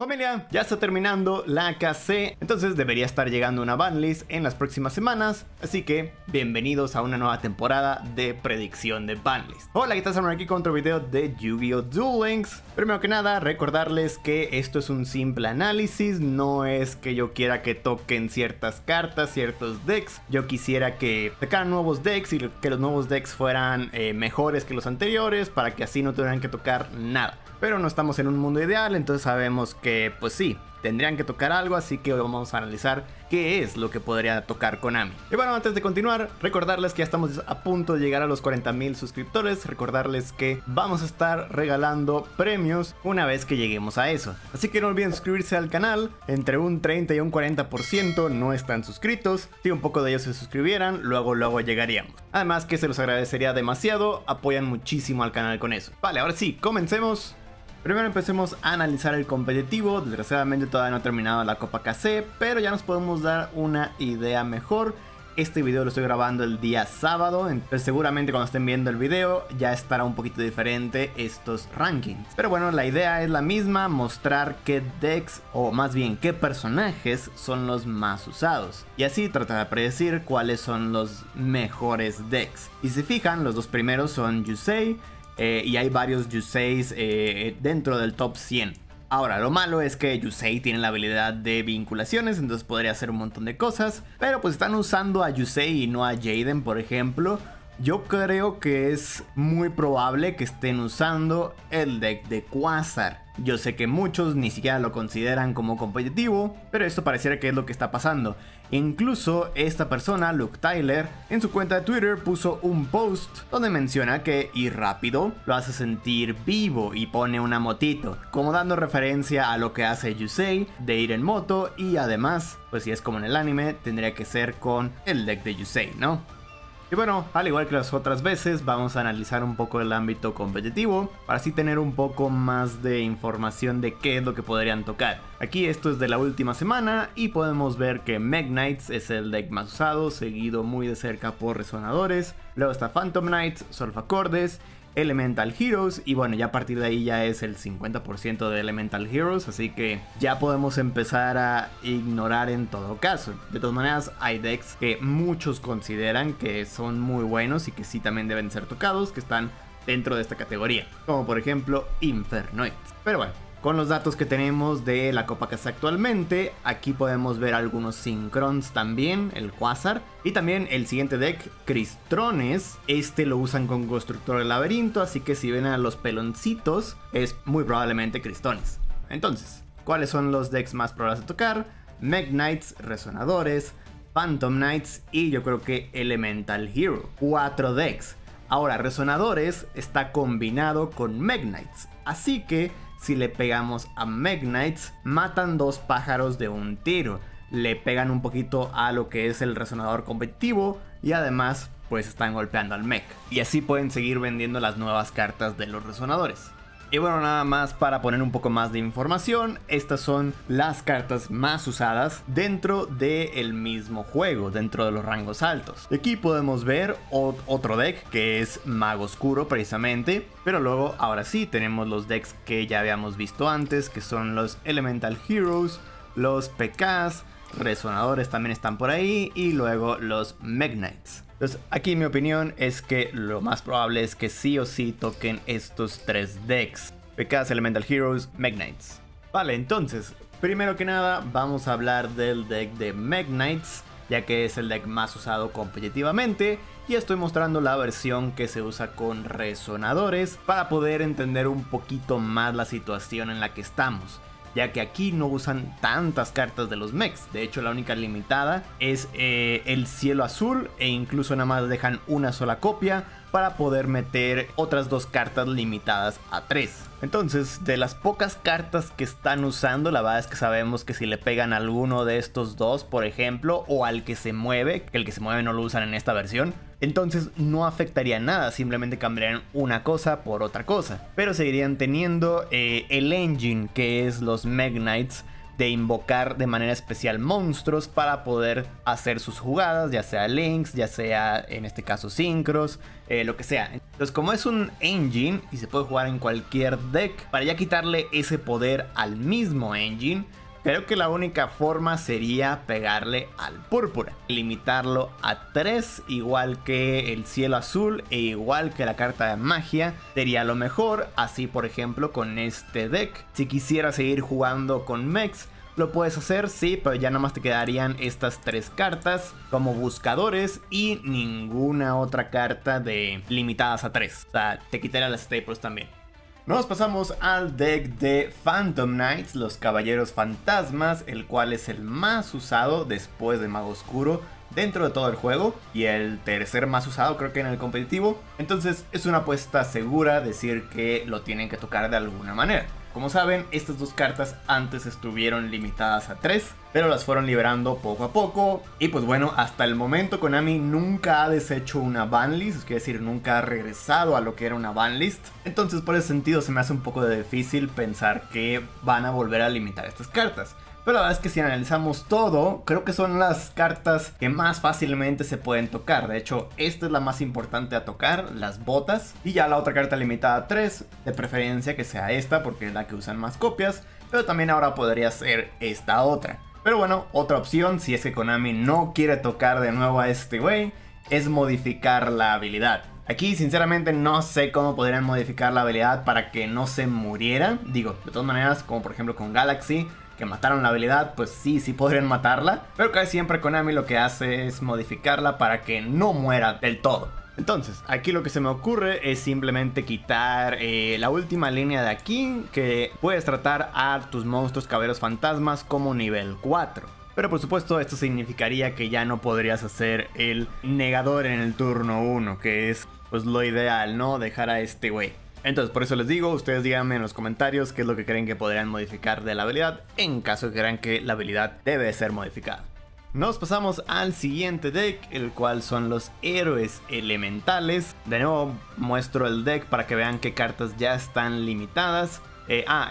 Familia, ya está terminando la KC, entonces debería estar llegando una banlist en las próximas semanas, así que bienvenidos a una nueva temporada de predicción de banlist. Hola, ¿qué tal? Estamos aquí con otro video de Yu-Gi-Oh! Duel Links. Primero que nada, recordarles que esto es un simple análisis, no es que yo quiera que toquen ciertas cartas, ciertos decks. Yo quisiera que sacaran nuevos decks y que los nuevos decks fueran mejores que los anteriores, para que así no tuvieran que tocar nada. Pero no estamos en un mundo ideal, entonces sabemos que, pues sí, tendrían que tocar algo, así que hoy vamos a analizar qué es lo que podría tocar Konami. Y bueno, antes de continuar, recordarles que ya estamos a punto de llegar a los 40,000 suscriptores. Recordarles que vamos a estar regalando premios una vez que lleguemos a eso. Así que no olviden suscribirse al canal. Entre un 30 y un 40% no están suscritos. Si un poco de ellos se suscribieran, luego llegaríamos. Además que se los agradecería demasiado. Apoyan muchísimo al canal con eso. Vale, ahora sí, comencemos. Primero empecemos a analizar el competitivo. Desgraciadamente todavía no ha terminado la Copa KC, pero ya nos podemos dar una idea mejor. Este video lo estoy grabando el día sábado, entonces seguramente cuando estén viendo el video ya estará un poquito diferente estos rankings. Pero bueno, la idea es la misma, mostrar qué decks, o más bien qué personajes son los más usados. Y así tratar de predecir cuáles son los mejores decks. Y si se fijan, los dos primeros son Yusei, y hay varios Yuseis dentro del top 100. Ahora, lo malo es que Yusei tiene la habilidad de vinculaciones, entonces podría hacer un montón de cosas. Pero pues están usando a Yusei y no a Jaden, por ejemplo. Yo creo que es muy probable que estén usando el deck de Quasar. Yo sé que muchos ni siquiera lo consideran como competitivo, pero esto pareciera que es lo que está pasando. Incluso esta persona, Luke Tyler, en su cuenta de Twitter puso un post donde menciona que ir rápido lo hace sentir vivo y pone una motito, como dando referencia a lo que hace Yusei de ir en moto, y además, pues si es como en el anime, tendría que ser con el deck de Yusei, ¿no? Y bueno, al igual que las otras veces, vamos a analizar un poco el ámbito competitivo para así tener un poco más de información de qué es lo que podrían tocar. Aquí esto es de la última semana y podemos ver que Mekk Knights es el deck más usado, seguido muy de cerca por Resonadores. Luego está Phantom Knights, Solfacordes, Elemental Heroes, y bueno, ya a partir de ahí ya es el 50% de Elemental Heroes, así que ya podemos empezar a ignorar en todo caso. De todas maneras, hay decks que muchos consideran que son muy buenos y que sí también deben ser tocados, que están dentro de esta categoría, como por ejemplo Infernoids. Pero bueno, con los datos que tenemos de la Copa KC actualmente, aquí podemos ver algunos Sincrons también, el Quasar. Y también el siguiente deck, Cristrones. Este lo usan con Constructor del Laberinto, así que si ven a los peloncitos, es muy probablemente Cristrones. Entonces, ¿cuáles son los decks más probables de tocar? Mekk Knights, Resonadores, Phantom Knights y yo creo que Elemental Hero. 4 decks. Ahora, Resonadores está combinado con Mekk Knights, así que si le pegamos a Mekk Knights, matan dos pájaros de un tiro. Le pegan un poquito a lo que es el resonador competitivo y además pues están golpeando al Mekk. Y así pueden seguir vendiendo las nuevas cartas de los resonadores. Y bueno, nada más para poner un poco más de información, estas son las cartas más usadas dentro del mismo juego, dentro de los rangos altos. Aquí podemos ver otro deck que es Mago Oscuro precisamente, pero luego ahora sí tenemos los decks que ya habíamos visto antes, que son los Elemental Heroes, los PKs, Resonadores también están por ahí y luego los Mekk Knights. Entonces aquí mi opinión es que lo más probable es que sí o sí toquen estos 3 decks. PKs, Elemental Heroes, Mekk Knights. Vale, entonces, primero que nada vamos a hablar del deck de Mekk Knights, ya que es el deck más usado competitivamente. Y estoy mostrando la versión que se usa con resonadores para poder entender un poquito más la situación en la que estamos, ya que aquí no usan tantas cartas de los mechs. De hecho, la única limitada es el cielo azul, e incluso nada más dejan una sola copia para poder meter otras 2 cartas limitadas a 3. Entonces, de las pocas cartas que están usando, la verdad es que sabemos que si le pegan a alguno de estos 2, por ejemplo, o al que se mueve, que el que se mueve no lo usan en esta versión, entonces no afectaría nada, simplemente cambiarían una cosa por otra cosa. Pero seguirían teniendo el engine que es los Mekk Knights de invocar de manera especial monstruos para poder hacer sus jugadas, ya sea Links, ya sea en este caso Sincros, lo que sea. Entonces, como es un engine y se puede jugar en cualquier deck, para ya quitarle ese poder al mismo engine, creo que la única forma sería pegarle al púrpura, limitarlo a 3, igual que el cielo azul e igual que la carta de magia, sería lo mejor. Así, por ejemplo, con este deck, si quisieras seguir jugando con mechs, lo puedes hacer, sí, pero ya nomás te quedarían estas 3 cartas como buscadores y ninguna otra carta de limitadas a 3, o sea, te quitaría las staples también. Nos pasamos al deck de Phantom Knights, los caballeros fantasmas, el cual es el más usado después de Mago Oscuro dentro de todo el juego y el tercer más usado creo que en el competitivo. Entonces es una apuesta segura decir que lo tienen que tocar de alguna manera. Como saben, estas 2 cartas antes estuvieron limitadas a 3, pero las fueron liberando poco a poco. Y pues bueno, hasta el momento Konami nunca ha deshecho una banlist, es decir, nunca ha regresado a lo que era una banlist. Entonces por ese sentido se me hace un poco difícil pensar que van a volver a limitar estas cartas. Pero la verdad es que si analizamos todo, creo que son las cartas que más fácilmente se pueden tocar. De hecho, esta es la más importante a tocar, las botas. Y ya la otra carta limitada a 3, de preferencia que sea esta porque es la que usan más copias. Pero también ahora podría ser esta otra. Pero bueno, otra opción, si es que Konami no quiere tocar de nuevo a este güey, es modificar la habilidad. Aquí sinceramente no sé cómo podrían modificar la habilidad para que no se muriera. Digo, de todas maneras, como por ejemplo con Galaxy, que mataron la habilidad, pues sí, sí podrían matarla, pero casi siempre Konami lo que hace es modificarla para que no muera del todo. Entonces, aquí lo que se me ocurre es simplemente quitar la última línea de aquí, que puedes tratar a tus monstruos caballeros fantasmas como nivel 4. Pero por supuesto esto significaría que ya no podrías hacer el negador en el turno 1, que es pues lo ideal, ¿no? Dejar a este güey. Entonces por eso les digo, ustedes díganme en los comentarios qué es lo que creen que podrían modificar de la habilidad, en caso que crean que la habilidad debe ser modificada. Nos pasamos al siguiente deck, el cual son los héroes elementales. De nuevo muestro el deck para que vean qué cartas ya están limitadas.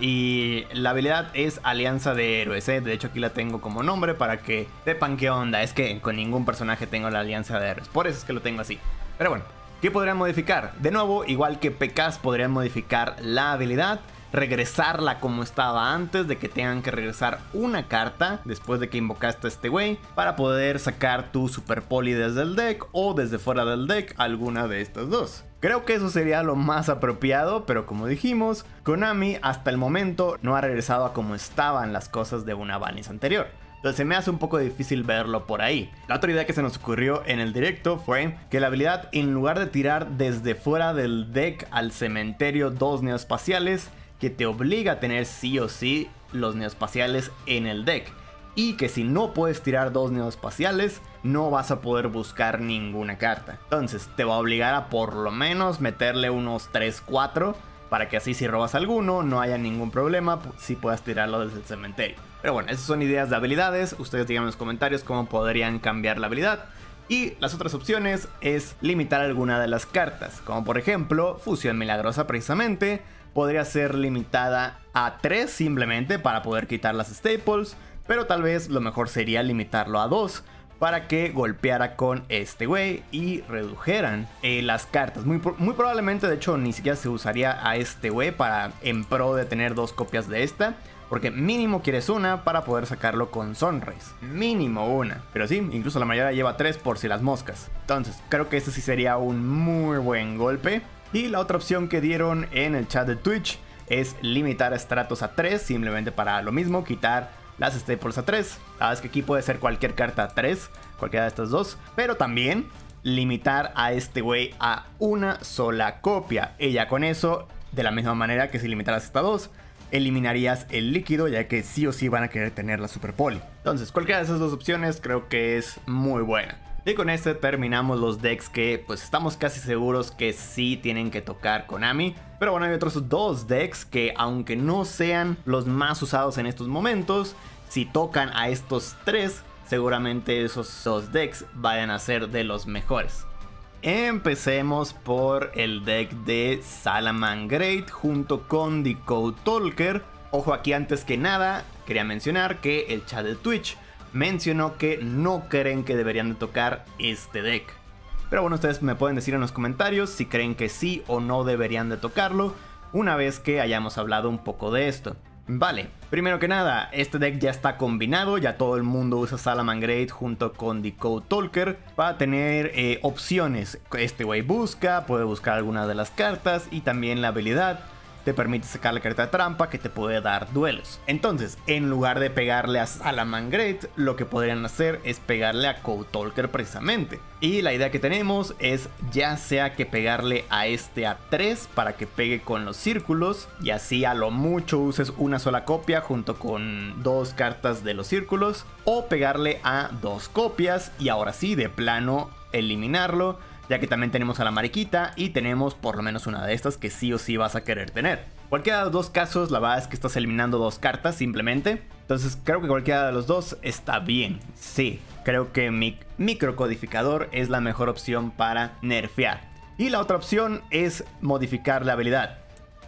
Y la habilidad es Alianza de Héroes, de hecho aquí la tengo como nombre para que sepan qué onda. Es que con ningún personaje tengo la Alianza de Héroes, por eso es que lo tengo así. Pero bueno, ¿qué podrían modificar? De nuevo, igual que PKs, podrían modificar la habilidad, regresarla como estaba antes, de que tengan que regresar una carta después de que invocaste a este güey, para poder sacar tu super poli desde el deck o desde fuera del deck, alguna de estas dos. Creo que eso sería lo más apropiado, pero como dijimos, Konami hasta el momento no ha regresado a como estaban las cosas de una banlist anterior. Entonces se me hace un poco difícil verlo por ahí. La otra idea que se nos ocurrió en el directo fue que la habilidad, en lugar de tirar desde fuera del deck al cementerio 2 neoespaciales, que te obliga a tener sí o sí los neoespaciales en el deck. Y que si no puedes tirar 2 neoespaciales, no vas a poder buscar ninguna carta. Entonces te va a obligar a por lo menos meterle unos 3-4, para que así si robas alguno no haya ningún problema, si puedas tirarlo desde el cementerio. Pero bueno, esas son ideas de habilidades. Ustedes digan en los comentarios cómo podrían cambiar la habilidad. Y las otras opciones es limitar alguna de las cartas. Como por ejemplo, Fusión Milagrosa precisamente. Podría ser limitada a 3 simplemente para poder quitar las staples. Pero tal vez lo mejor sería limitarlo a 2. Para que golpeara con este güey y redujeran las cartas. Muy probablemente, de hecho, ni siquiera se usaría a este güey en pro de tener 2 copias de esta. Porque mínimo quieres una para poder sacarlo con Sunrise. Mínimo una. Pero sí, incluso la mayoría lleva 3 por si las moscas. Entonces, creo que este sí sería un muy buen golpe. Y la otra opción que dieron en el chat de Twitch es limitar a Stratos a 3. Simplemente para lo mismo, quitar las staples a 3. Sabes que aquí puede ser cualquier carta a 3. Cualquiera de estas 2. Pero también limitar a este güey a una sola copia. Y ya con eso, de la misma manera que si limitaras hasta 2... eliminarías el líquido, ya que sí o sí van a querer tener la super poli. Entonces cualquiera de esas 2 opciones creo que es muy buena. Y con este terminamos los decks que pues estamos casi seguros que sí tienen que tocar Konami. Pero bueno, hay otros 2 decks que, aunque no sean los más usados en estos momentos, si tocan a estos 3, seguramente esos 2 decks vayan a ser de los mejores. Empecemos por el deck de Salamangreat junto con Decode Talker, Ojo aquí, antes que nada, quería mencionar que el chat de Twitch mencionó que no creen que deberían de tocar este deck. Pero bueno, ustedes me pueden decir en los comentarios si creen que sí o no deberían de tocarlo una vez que hayamos hablado un poco de esto. Vale, primero que nada, este deck ya está combinado, ya todo el mundo usa Salamangreat junto con Decode Talker para tener opciones. Este güey busca, puede buscar alguna de las cartas y también la habilidad te permite sacar la carta de trampa que te puede dar duelos. Entonces, en lugar de pegarle a Salamangreat, lo que podrían hacer es pegarle a Decode Talker precisamente. Y la idea que tenemos es ya sea que pegarle a este a 3 para que pegue con los círculos y así a lo mucho uses una sola copia junto con 2 cartas de los círculos, o pegarle a 2 copias y ahora sí de plano eliminarlo, ya que también tenemos a la mariquita y tenemos por lo menos una de estas que sí o sí vas a querer tener. Cualquiera de los dos casos, la verdad es que estás eliminando 2 cartas simplemente. Entonces creo que cualquiera de los dos está bien. Sí, creo que mi microcodificador es la mejor opción para nerfear. Y la otra opción es modificar la habilidad.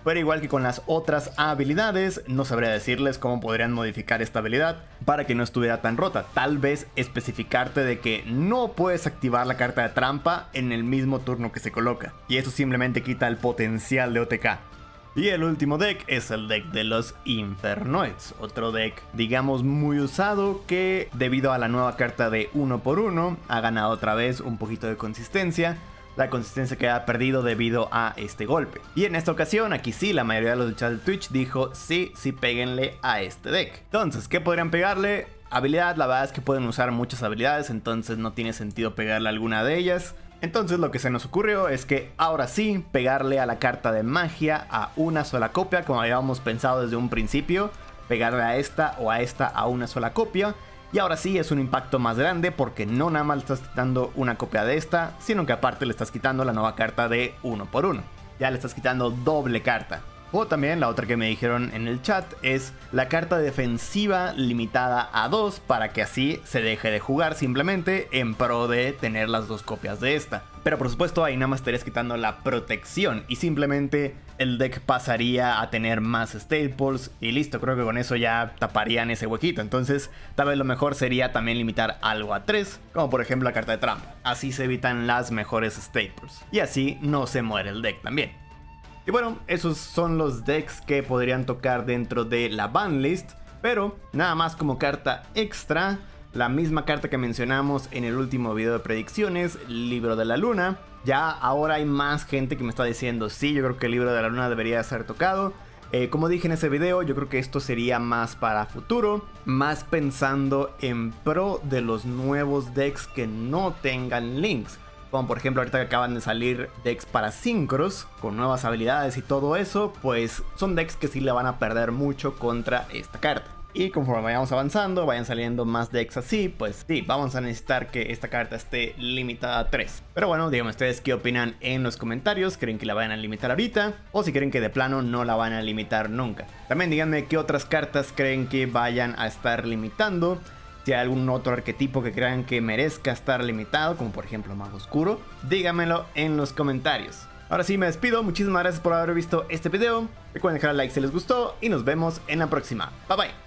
Pero igual que con las otras habilidades, no sabría decirles cómo podrían modificar esta habilidad para que no estuviera tan rota. Tal vez especificarte de que no puedes activar la carta de trampa en el mismo turno que se coloca. Y eso simplemente quita el potencial de OTK. Y el último deck es el deck de los Infernoids. Otro deck, digamos, muy usado que debido a la nueva carta de 1x1 ha ganado otra vez un poquito de consistencia. La consistencia que ha perdido debido a este golpe. Y en esta ocasión, aquí sí, la mayoría de los del chat de Twitch dijo sí, sí péguenle a este deck. Entonces, ¿qué podrían pegarle? Habilidad, la verdad es que pueden usar muchas habilidades, entonces no tiene sentido pegarle a alguna de ellas. Entonces lo que se nos ocurrió es que ahora sí, pegarle a la carta de magia a una sola copia, como habíamos pensado desde un principio. Pegarle a esta o a esta a una sola copia. Y ahora sí es un impacto más grande porque no nada más le estás quitando una copia de esta, sino que aparte le estás quitando la nueva carta de 1x1. Ya le estás quitando doble carta. O también la otra que me dijeron en el chat es la carta defensiva limitada a 2 para que así se deje de jugar simplemente en pro de tener las 2 copias de esta. Pero por supuesto ahí nada más estarías quitando la protección y simplemente el deck pasaría a tener más staples y listo, creo que con eso ya taparían ese huequito. Entonces tal vez lo mejor sería también limitar algo a 3, como por ejemplo la carta de trampa. Así se evitan las mejores staples y así no se muere el deck también. Y bueno, esos son los decks que podrían tocar dentro de la banlist, pero nada más como carta extra, la misma carta que mencionamos en el último video de predicciones, Libro de la Luna. Ya ahora hay más gente que me está diciendo, sí, yo creo que el Libro de la Luna debería ser tocado. Como dije en ese video, yo creo que esto sería más para futuro, más pensando en pro de los nuevos decks que no tengan links. Como por ejemplo ahorita que acaban de salir decks para Sincros, con nuevas habilidades y todo eso, pues son decks que sí le van a perder mucho contra esta carta. Y conforme vayamos avanzando, vayan saliendo más decks así, pues sí, vamos a necesitar que esta carta esté limitada a 3. Pero bueno, díganme ustedes qué opinan en los comentarios, ¿creen que la vayan a limitar ahorita? O si creen que de plano no la van a limitar nunca. También díganme qué otras cartas creen que vayan a estar limitando. Si hay algún otro arquetipo que crean que merezca estar limitado, como por ejemplo Mago Oscuro, dígamelo en los comentarios. Ahora sí me despido, muchísimas gracias por haber visto este video. Recuerden dejar un like si les gustó y nos vemos en la próxima. Bye bye.